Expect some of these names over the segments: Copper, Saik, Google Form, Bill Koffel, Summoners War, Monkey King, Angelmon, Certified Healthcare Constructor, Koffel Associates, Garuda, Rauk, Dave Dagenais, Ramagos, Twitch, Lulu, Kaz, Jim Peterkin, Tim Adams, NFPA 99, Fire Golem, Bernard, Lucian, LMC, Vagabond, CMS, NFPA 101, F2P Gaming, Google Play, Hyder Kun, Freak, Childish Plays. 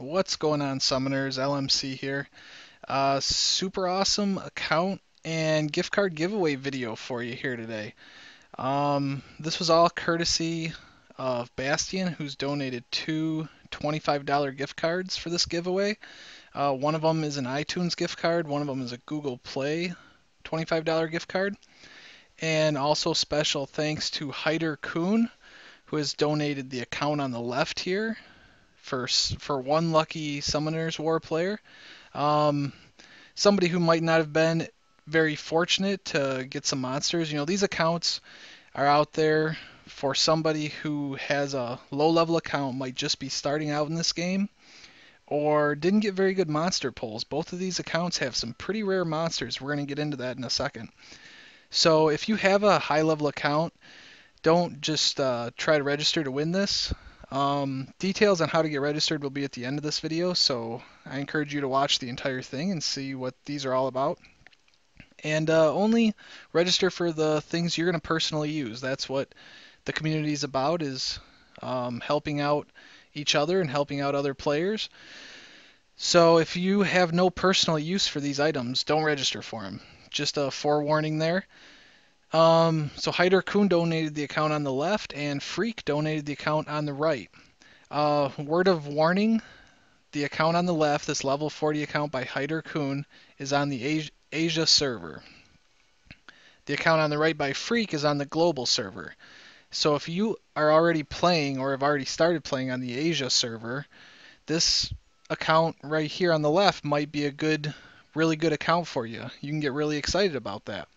What's going on, Summoners? LMC here. Super awesome account and gift card giveaway video for you here today. This was all courtesy of Bastian, who's donated two $25 gift cards for this giveaway. One of them is an iTunes gift card, one of them is a Google Play $25 gift card. And also special thanks to Hyder Kun, who has donated the account on the left here for one lucky Summoners War player. Somebody who might not have been very fortunate to get some monsters. You know, these accounts are out there for somebody who has a low-level account, might just be starting out in this game, or didn't get very good monster pulls. Both of these accounts have some pretty rare monsters. We're going to get into that in a second. So if you have a high-level account, don't just try to register to win this. Details on how to get registered will be at the end of this video, so I encourage you to watch the entire thing and see what these are all about. And only register for the things you're going to personally use. That's what the community is about, is helping out each other and helping out other players. So if you have no personal use for these items, don't register for them. Just a forewarning there. So Hyder Kun donated the account on the left, and Freak donated the account on the right. Word of warning, the account on the left, this level 40 account by Hyder Kun, is on the Asia server. The account on the right by Freak is on the global server. So if you are already playing or have already started playing on the Asia server, this account right here on the left might be a good, really good account for you. You can get really excited about that.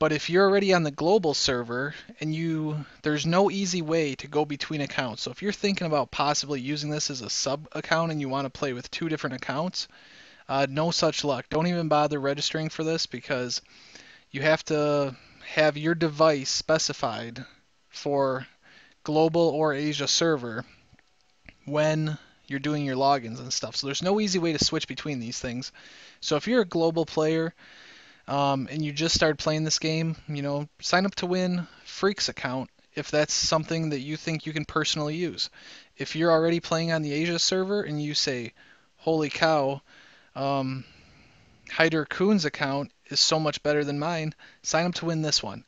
But if you're already on the global server and there's no easy way to go between accounts. So if you're thinking about possibly using this as a sub account and you want to play with two different accounts, no such luck. Don't even bother registering for this, because you have to have your device specified for global or Asia server when you're doing your logins and stuff. So there's no easy way to switch between these things. So if you're a global player, and you just started playing this game, you know, sign up to win Freak's account if that's something that you think you can personally use. If you're already playing on the Asia server and you say, holy cow, Hyder Kun's account is so much better than mine, sign up to win this one.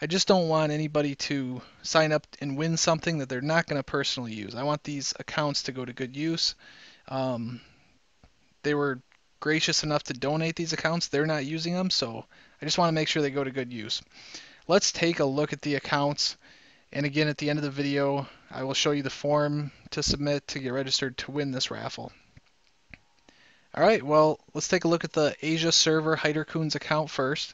I just don't want anybody to sign up and win something that they're not going to personally use. I want these accounts to go to good use. They were gracious enough to donate these accounts. They're not using them, so I just want to make sure they go to good use. Let's take a look at the accounts, and again at the end of the video I will show you the form to submit to get registered to win this raffle. Alright, well, let's take a look at the Asia server Hyder Kun's account first.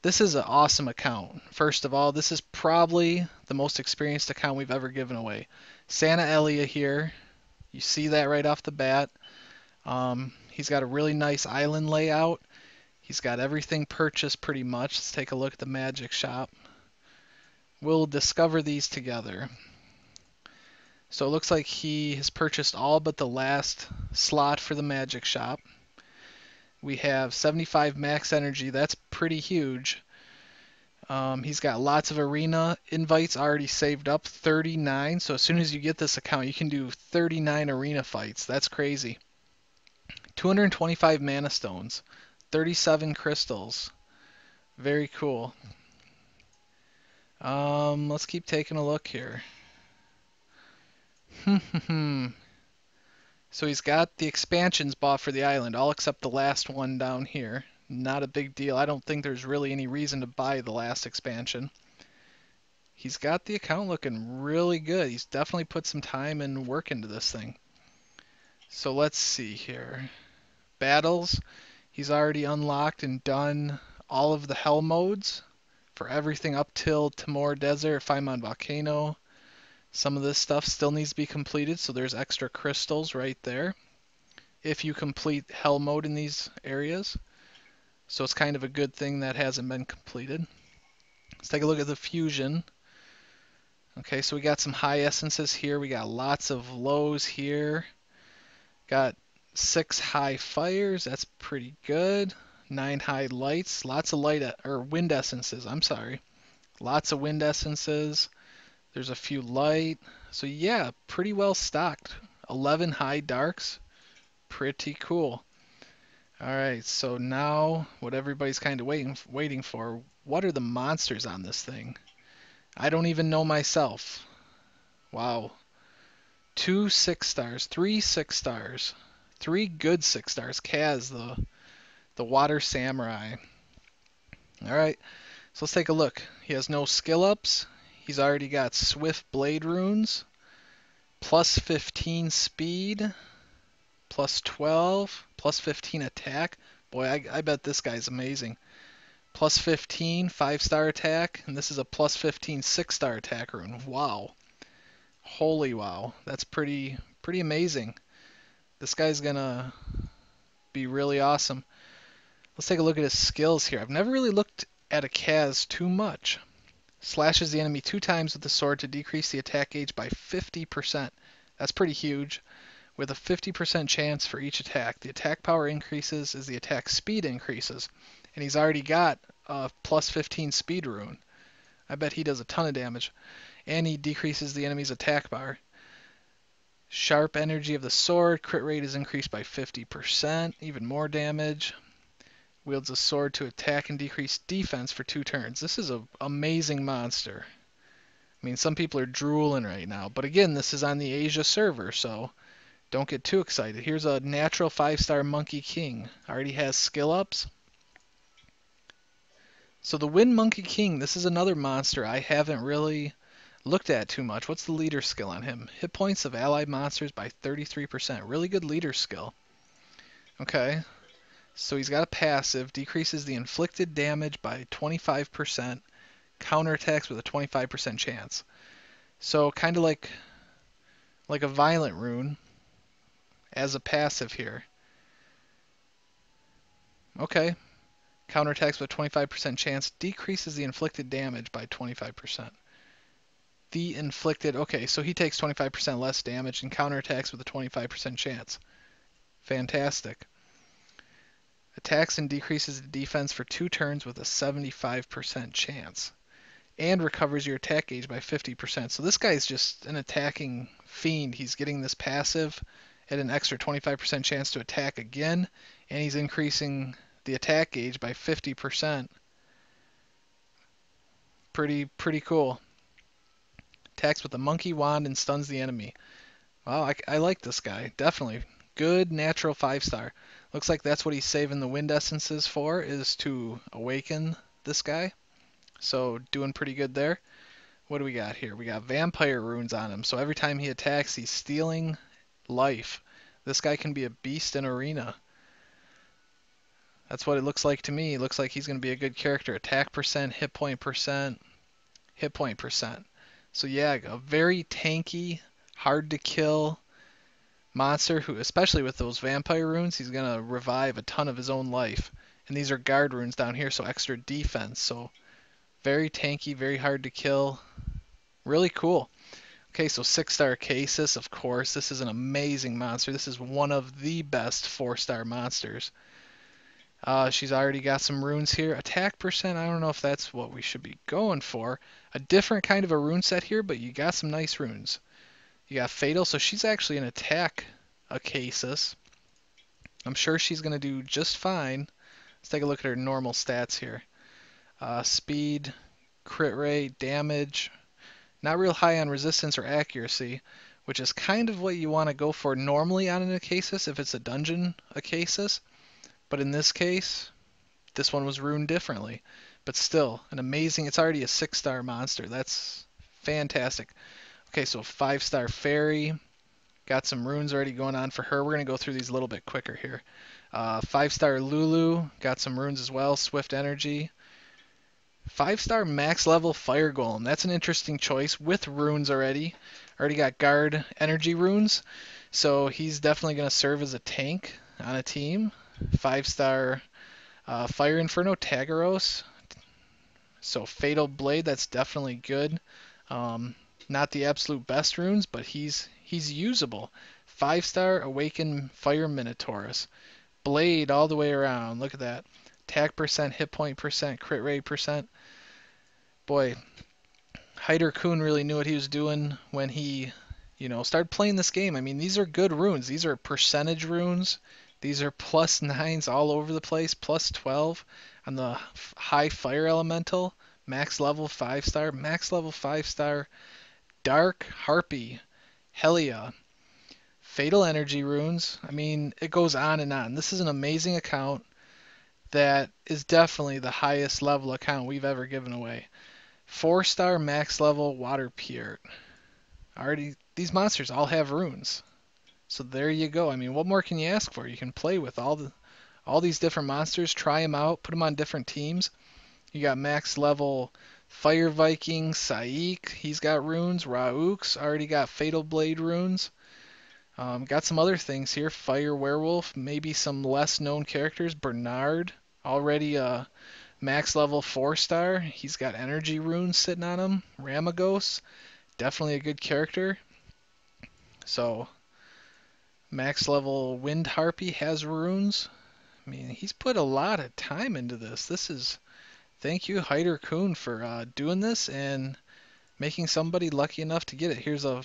This is an awesome account. First of all, this is probably the most experienced account we've ever given away. Santa Elia here, you see that right off the bat. He's got a really nice island layout. He's got everything purchased pretty much. Let's take a look at the magic shop. We'll discover these together. So it looks like he has purchased all but the last slot for the magic shop. We have 75 max energy. That's pretty huge. He's got lots of arena invites already saved up, 39. So as soon as you get this account, you can do 39 arena fights. That's crazy. 225 mana stones, 37 crystals. Very cool. Let's keep taking a look here. So he's got the expansions bought for the island, all except the last one down here. Not a big deal. I don't think there's really any reason to buy the last expansion. He's got the account looking really good. He's definitely put some time and work into this thing. So let's see here. Battles. He's already unlocked and done all of the hell modes for everything up till Timor Desert, Faimon Volcano. Some of this stuff still needs to be completed, so there's extra crystals right there if you complete hell mode in these areas. So it's kind of a good thing that hasn't been completed. Let's take a look at the fusion. Okay, so we got some high essences here. We got lots of lows here. Got 6 high fires, that's pretty good. 9 high lights, lots of wind essences, I'm sorry. Lots of wind essences. There's a few light. So yeah, pretty well stocked 11 high darks. Pretty cool. All right, so now what everybody's kind of waiting for, what are the monsters on this thing? I don't even know myself. Wow. 2 6-stars, 3 6-stars, 3 good 6-stars. Kaz, the Water Samurai. All right, so let's take a look. He has no skill ups. He's already got Swift Blade runes, plus 15 speed, plus 12, plus 15 attack. Boy, I bet this guy's amazing. Plus 15, 5-star attack, and this is a plus 15, 6-star attack rune. Wow. Holy wow. That's pretty amazing. This guy's gonna be really awesome. Let's take a look at his skills here. I've never really looked at a Kaz too much. Slashes the enemy 2 times with the sword to decrease the attack gauge by 50%. That's pretty huge. With a 50% chance for each attack. The attack power increases as the attack speed increases. And he's already got a plus 15 speed rune. I bet he does a ton of damage. And he decreases the enemy's attack bar. Sharp energy of the sword. Crit rate is increased by 50%. Even more damage. Wields a sword to attack and decrease defense for 2 turns. This is an amazing monster. I mean, some people are drooling right now. But again, this is on the Asia server, so don't get too excited. Here's a natural 5-star Monkey King. Already has skill ups. So the Wind Monkey King, this is another monster I haven't really looked at too much. What's the leader skill on him? Hit points of allied monsters by 33%. Really good leader skill. Okay. So he's got a passive. Decreases the inflicted damage by 25%. Counterattacks with a 25% chance. So kind of like a Violent Rune as a passive here. Okay. Counterattacks with a 25% chance, decreases the inflicted damage by 25%. The inflicted, okay, so he takes 25% less damage and counterattacks with a 25% chance. Fantastic. Attacks and decreases the defense for 2 turns with a 75% chance. And recovers your attack gauge by 50%. So this guy's just an attacking fiend. He's getting this passive at an extra 25% chance to attack again, and he's increasing the attack gauge by 50%. Pretty cool. Attacks with a monkey wand and stuns the enemy. Wow, I like this guy, definitely. Good natural 5-star. Looks like that's what he's saving the wind essences for, is to awaken this guy. So doing pretty good there. What do we got here? We got vampire runes on him. So every time he attacks, he's stealing life. This guy can be a beast in arena. That's what it looks like to me. It looks like he's going to be a good character. Attack percent, hit point percent. So yeah, a very tanky, hard to kill monster who, especially with those vampire runes, he's going to revive a ton of his own life. And these are guard runes down here, so extra defense. So very tanky, very hard to kill. Really cool. Okay, so 6-star Casus, of course. This is an amazing monster. This is one of the best 4-star monsters. She's already got some runes here. Attack percent, I don't know if that's what we should be going for. A different kind of a rune set here, but you got some nice runes. You got Fatal, so she's actually an attack, a Casus. I'm sure she's going to do just fine. Let's take a look at her normal stats here. Speed, crit rate, damage. Not real high on resistance or accuracy, which is kind of what you want to go for normally on an Casus if it's a dungeon Casus. But in this case, this one was ruined differently. But still, an amazing, it's already a 6-star monster. That's fantastic. Okay, so 5-star fairy. Got some runes already going on for her. We're going to go through these a little bit quicker here. 5-star Lulu. Got some runes as well. Swift energy. 5-star max level Fire Golem. That's an interesting choice with runes already. Already got guard energy runes. So he's definitely going to serve as a tank on a team. 5-star Fire Inferno Tagaros. So Fatal Blade, that's definitely good. Not the absolute best runes, but he's usable. 5-star Awaken Fire Minotaurus. Blade all the way around. Look at that. Attack percent, hit point percent, crit rate percent. Boy, Hyder Kun really knew what he was doing when he You know, start playing this game. I mean, these are good runes. These are percentage runes. These are +9s all over the place, +12 on the high fire elemental, max level 5-star, dark harpy, Helia, fatal energy runes. I mean, it goes on and on. This is an amazing account that is definitely the highest level account we've ever given away. 4-star max level water pier. Already, these monsters all have runes. So there you go. I mean, what more can you ask for? You can play with all these different monsters, try them out, put them on different teams. You got max level Fire Viking, Saik, he's got runes. Rauk's already got Fatal Blade runes. Got some other things here. Fire Werewolf, maybe some less known characters. Bernard, already max level 4-star. He's got energy runes sitting on him. Ramagos, definitely a good character. So, max level Wind Harpy has runes. I mean, he's put a lot of time into this. This is... Thank you, Hyder Kun, for doing this and making somebody lucky enough to get it. Here's a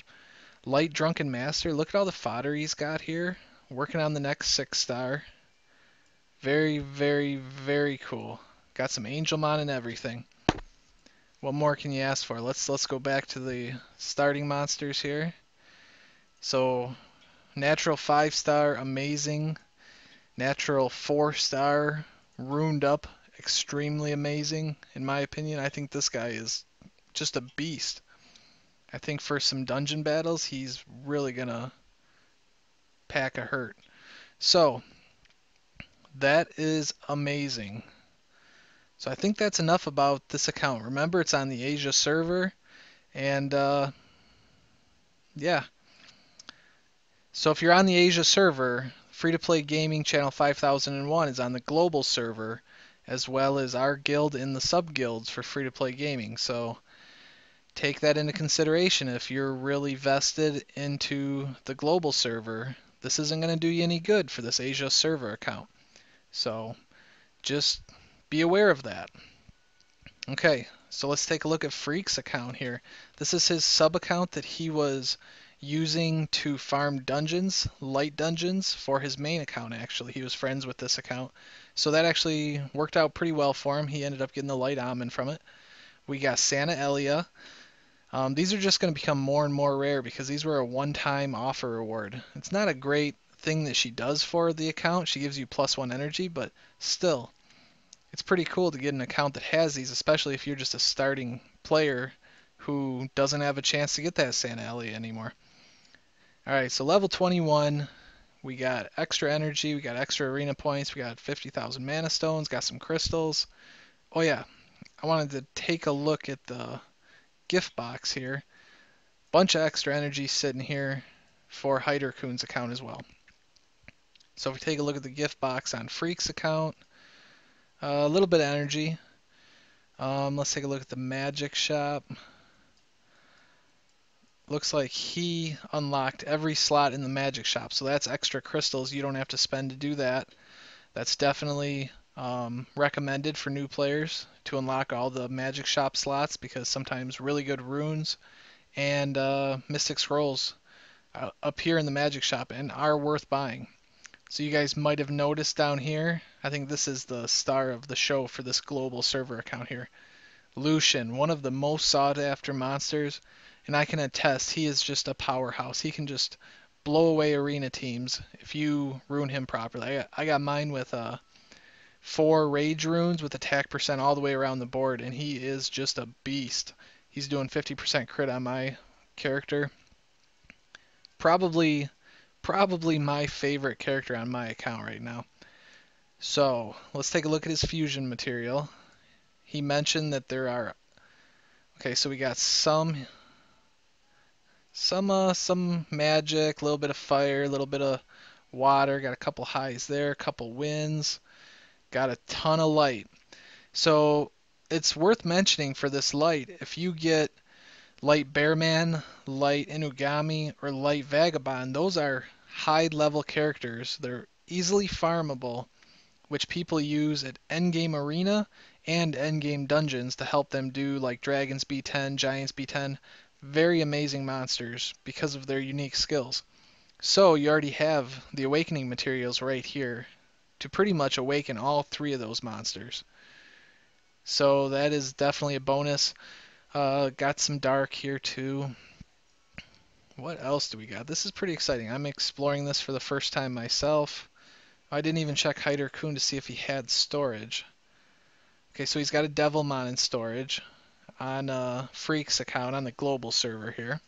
light drunken master. Look at all the fodder he's got here. Working on the next 6-star. Very, very, very cool. Got some Angelmon and everything. What more can you ask for? Let's go back to the starting monsters here. So, natural 5-star, amazing. Natural 4-star, ruined up. Extremely amazing, in my opinion. I think this guy is just a beast. I think for some dungeon battles, he's really gonna pack a hurt. So, that is amazing. So I think that's enough about this account. Remember, it's on the Asia server, and yeah. So if you're on the Asia server, Free-to-Play Gaming Channel 5001 is on the global server, as well as our guild and the sub-guilds for Free-to-Play Gaming. So take that into consideration. If you're really vested into the global server, this isn't going to do you any good for this Asia server account. So just be aware of that. Okay, so let's take a look at Freak's account here. This is his sub-account that he was using to farm dungeons, light dungeons, for his main account. Actually, he was friends with this account, so that actually worked out pretty well for him. He ended up getting the light almond from it. We got Santa Elia. These are just going to become more and more rare because these were a one-time offer award. It's not a great thing that she does for the account. She gives you +1 energy, but still, it's pretty cool to get an account that has these, especially if you're just a starting player who doesn't have a chance to get that Santa Elia anymore. Alright, so level 21, we got extra energy, we got extra arena points, we got 50,000 mana stones, got some crystals. Oh yeah, I wanted to take a look at the gift box here. Bunch of extra energy sitting here for Hyder Kun's account as well. So if we take a look at the gift box on Freak's account, a little bit of energy. Let's take a look at the magic shop. Looks like he unlocked every slot in the magic shop, so that's extra crystals you don't have to spend to do that. That's definitely recommended for new players to unlock all the magic shop slots, because sometimes really good runes and mystic scrolls appear in the magic shop and are worth buying. So you guys might have noticed down here, I think this is the star of the show for this global server account here. Lucian, one of the most sought after monsters. And I can attest, he is just a powerhouse. He can just blow away arena teams if you ruin him properly. I got mine with 4 rage runes with attack percent all the way around the board, and he is just a beast. He's doing 50% crit on my character. Probably my favorite character on my account right now. So, let's take a look at his fusion material. He mentioned that there are... Okay, so we got some magic, a little bit of fire, a little bit of water, got a couple highs there, a couple winds, got a ton of light. So it's worth mentioning for this light, if you get light Bear Man, light Inugami, or light Vagabond, those are high level characters. They're easily farmable, which people use at endgame arena and endgame dungeons to help them do like Dragons B10, Giants B10. very amazing monsters because of their unique skills. So you already have the awakening materials right here to pretty much awaken all three of those monsters. So that is definitely a bonus. Got some dark here too. What else do we got? This is pretty exciting. I'm exploring this for the first time myself. I didn't even check Hyder Kun to see if he had storage. Okay, so he's got a Devilmon in storage on Freak's account on the global server here.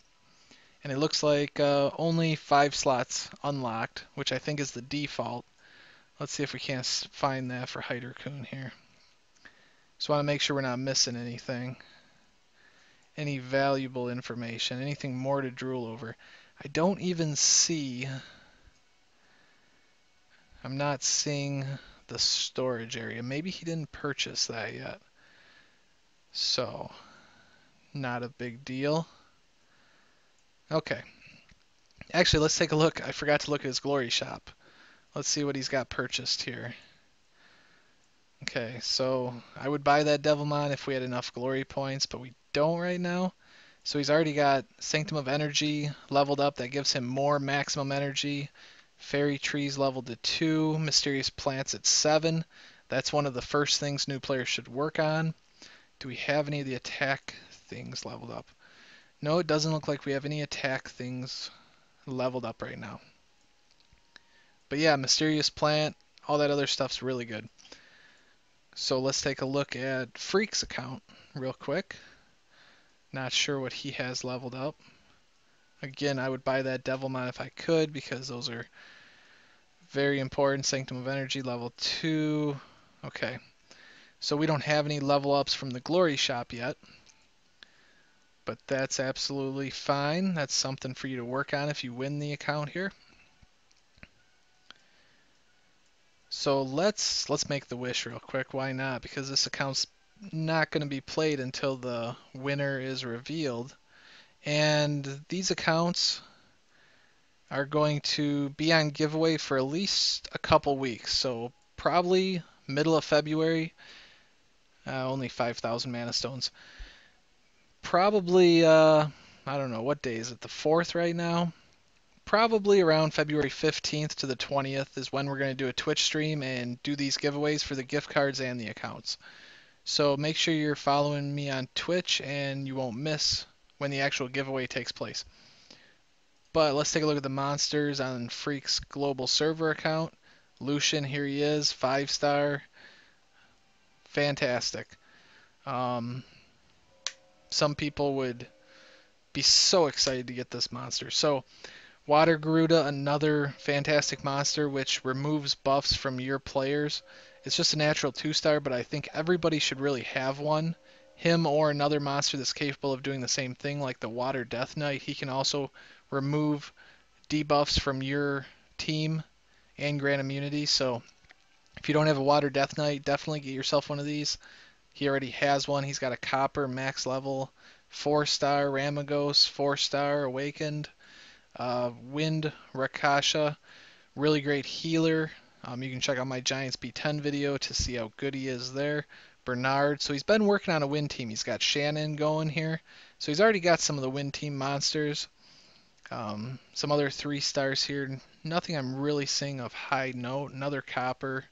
And it looks like only 5 slots unlocked, which I think is the default. Let's see if we can't find that for Hyder Kun here. Just want to make sure we're not missing anything. Any valuable information, anything more to drool over. I don't even see... I'm not seeing the storage area. Maybe he didn't purchase that yet. So, not a big deal. Okay. Actually, let's take a look. I forgot to look at his glory shop. Let's see what he's got purchased here. Okay, so I would buy that Devilmon if we had enough glory points, but we don't right now. So he's already got Sanctum of Energy leveled up. That gives him more maximum energy. Fairy Trees leveled to 2. Mysterious Plants at 7. That's one of the first things new players should work on. Do we have any of the attack things leveled up? No, it doesn't look like we have any attack things leveled up right now. But yeah, Mysterious Plant, all that other stuff's really good. So let's take a look at Freak's account real quick. Not sure what he has leveled up. Again, I would buy that Devilmon if I could because those are very important. Sanctum of Energy, level 2. Okay. So we don't have any level ups from the glory shop yet, but that's absolutely fine. That's something for you to work on if you win the account here. So let's make the wish real quick. Why not? Because this account's not going to be played until the winner is revealed, and these accounts are going to be on giveaway for at least a couple weeks. So probably middle of February. Only 5,000 mana stones. Probably, I don't know, what day is it? The 4th right now? Probably around February 15th to the 20th is when we're going to do a Twitch stream and do these giveaways for the gift cards and the accounts. So make sure you're following me on Twitch and you won't miss when the actual giveaway takes place. But let's take a look at the monsters on Freak's global server account. Lucian, here he is, 5-star. Fantastic. Some people would be so excited to get this monster. So, Water Garuda, another fantastic monster which removes buffs from your players. It's just a natural 2-star, but I think everybody should really have one. Him or another monster that's capable of doing the same thing, like the Water Death Knight. He can also remove debuffs from your team and grant immunity. So if you don't have a Water Death Knight, definitely get yourself one of these. He already has one. He's got a Copper, max level, 4-star. Ramagos, 4-star, awakened. Wind Rakasha, really great healer. You can check out my Giants B10 video to see how good he is there. Bernard, so he's been working on a win team. He's got Shannon going here, so he's already got some of the win team monsters. Some other 3-stars here. Nothing I'm really seeing of high note. Another Copper.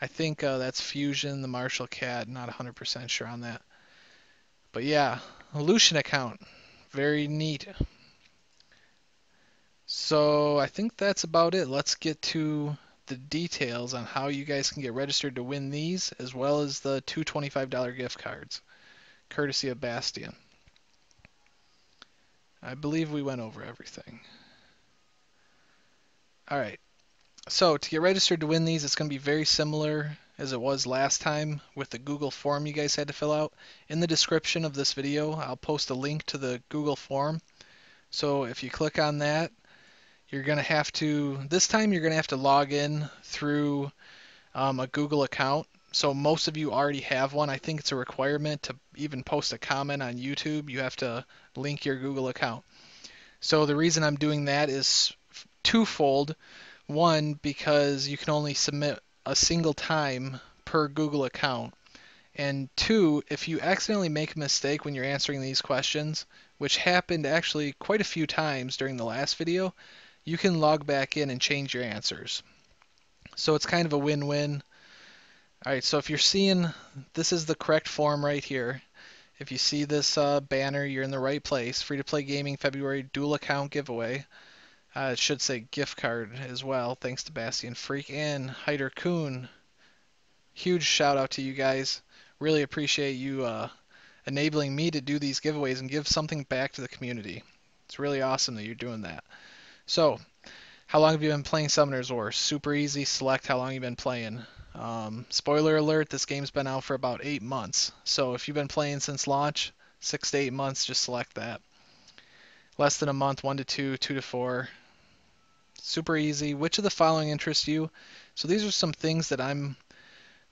I think that's Fusion, the Martial Cat. Not 100% sure on that. But yeah, a Lucian account. Very neat. So I think that's about it. Let's get to the details on how you guys can get registered to win these, as well as the two $25 gift cards, courtesy of Bastian. I believe we went over everything. Alright, so to get registered to win these, it's going to be very similar as it was last time with the Google form you guys had to fill out. In the description of this video, I'll post a link to the Google form. So if you click on that, you're going to have to, this time you're going to have to log in through a Google account. So most of you already have one. I think it's a requirement to even post a comment on YouTube. You have to link your Google account. So the reason I'm doing that is twofold. One, because you can only submit a single time per Google account. And two, if you accidentally make a mistake when you're answering these questions, which happened actually quite a few times during the last video, you can log back in and change your answers. So it's kind of a win-win. Alright, so if you're seeing, this is the correct form right here. If you see this banner, you're in the right place. Free-to-play gaming February dual account giveaway. It should say gift card as well, thanks to Bastian, Freak, and Hyder Kun. Huge shout out to you guys. Really appreciate you enabling me to do these giveaways and give something back to the community. It's really awesome that you're doing that. So, how long have you been playing Summoners War? Super easy, select how long you've been playing. Spoiler alert, this game's been out for about 8 months. So if you've been playing since launch, 6 to 8 months, just select that. Less than a month, 1 to 2, 2 to 4. Super easy. Which of the following interests you? So these are some things that I'm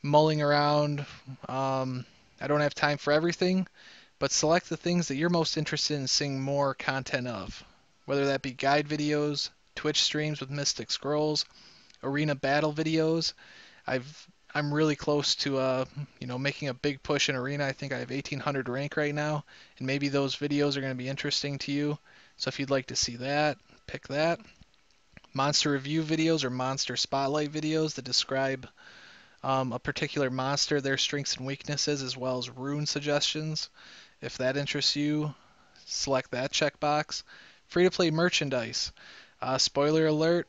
mulling around. I don't have time for everything, but select the things that you're most interested in seeing more content of. Whether that be guide videos, Twitch streams with Mystic Scrolls, arena battle videos. I'm really close to you know, making a big push in arena. I think I have 1800 rank right now, and maybe those videos are going to be interesting to you. So if you'd like to see that, pick that. Monster review videos or monster spotlight videos that describe a particular monster, their strengths and weaknesses, as well as rune suggestions. If that interests you, select that checkbox. Free-to-play merchandise. Spoiler alert,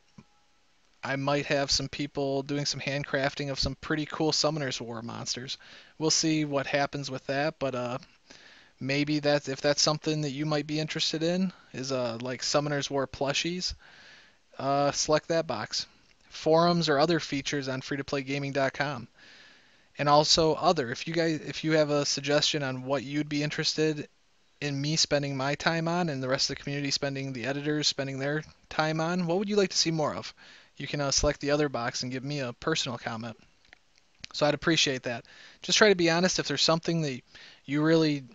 I might have some people doing some handcrafting of some pretty cool Summoners War monsters. We'll see what happens with that, but maybe that's, if that's something that you might be interested in, is like Summoners War plushies, select that box. Forums or other features on freetoplaygaming.com. And also other, if you have a suggestion on what you'd be interested in me spending my time on and the rest of the community spending, the editors spending their time on, what would you like to see more of? You can select the other box and give me a personal comment. So I'd appreciate that. Just try to be honest. If there's something that you really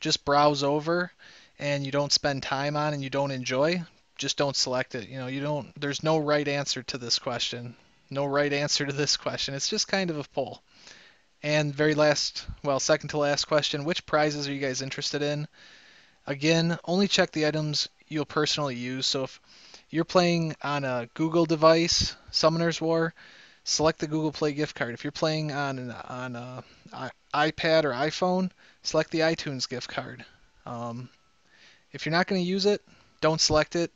just browse over and you don't spend time on and you don't enjoy, just don't select it. You know, you don't. There's no right answer to this question. No right answer to this question. It's just kind of a poll. And very last, well, second to last question, which prizes are you guys interested in? Again, only check the items you'll personally use. So if you're playing on a Google device, Summoners War, select the Google Play gift card. If you're playing on an iPad or iPhone, select the iTunes gift card. If you're not going to use it, don't select it,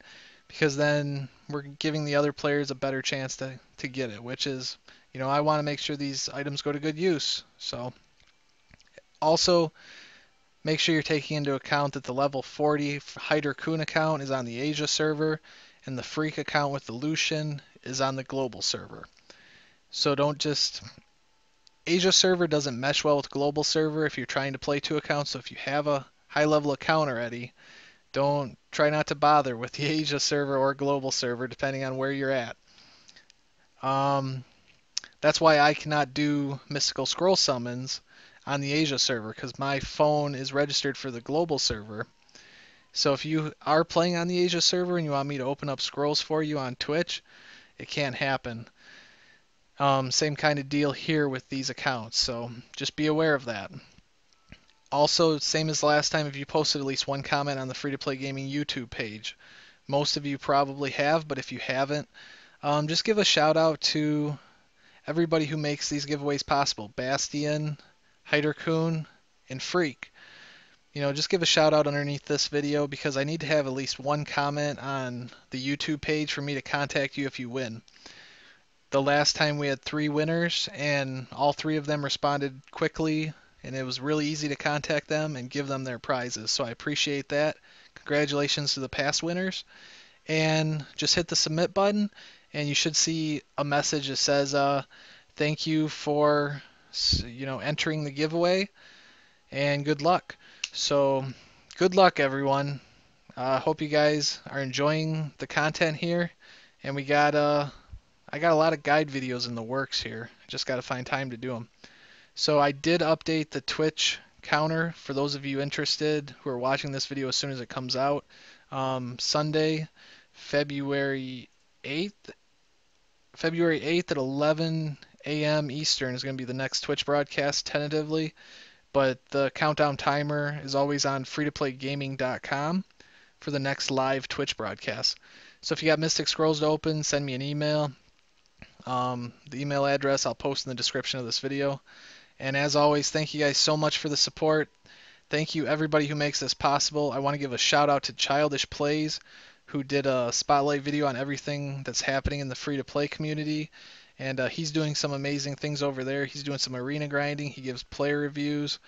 because then we're giving the other players a better chance to get it, which is, you know, I want to make sure these items go to good use. So also, make sure you're taking into account that the level 40 Hyder Kun account is on the Asia server, and the Freak account with the Lucian is on the global server. So don't just... Asia server doesn't mesh well with global server if you're trying to play two accounts, so if you have a high-level account already, don't try not to bother with the Asia server or global server, depending on where you're at. That's why I cannot do Mystical Scroll summons on the Asia server, because my phone is registered for the global server. So if you are playing on the Asia server and you want me to open up scrolls for you on Twitch, it can't happen. Same kind of deal here with these accounts, so just be aware of that. Also, same as last time, if you posted at least one comment on the Free to Play Gaming YouTube page. Most of you probably have, but if you haven't, just give a shout out to everybody who makes these giveaways possible. Bastian, Hyder Kun, and Freak. You know, just give a shout out underneath this video, because I need to have at least one comment on the YouTube page for me to contact you if you win. The last time we had 3 winners, and all 3 of them responded quickly, and it was really easy to contact them and give them their prizes. So I appreciate that. Congratulations to the past winners. And just hit the submit button, and you should see a message that says, thank you for... you know, entering the giveaway, and good luck. So good luck, everyone. Hope you guys are enjoying the content here, and we got I got a lot of guide videos in the works here. I just got to find time to do them. So I did update the Twitch counter for those of you interested who are watching this video as soon as it comes out. Sunday, February 8th at 11 a.m. Eastern is going to be the next Twitch broadcast tentatively, but the countdown timer is always on freetoplaygaming.com for the next live Twitch broadcast. So if you got Mystic Scrolls to open, send me an email. The email address I'll post in the description of this video. And as always, thank you guys so much for the support. Thank you everybody who makes this possible. I want to give a shout out to Childish Plays, who did a spotlight video on everything that's happening in the free-to-play community. And he's doing some amazing things over there. He's doing some arena grinding. He gives player reviews.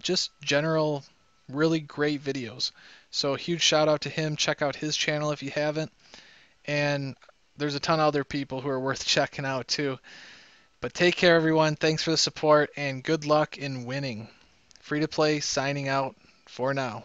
Just general, really great videos. So a huge shout out to him. Check out his channel if you haven't. And there's a ton of other people who are worth checking out too. But take care, everyone. Thanks for the support, and good luck in winning. Free to Play signing out for now.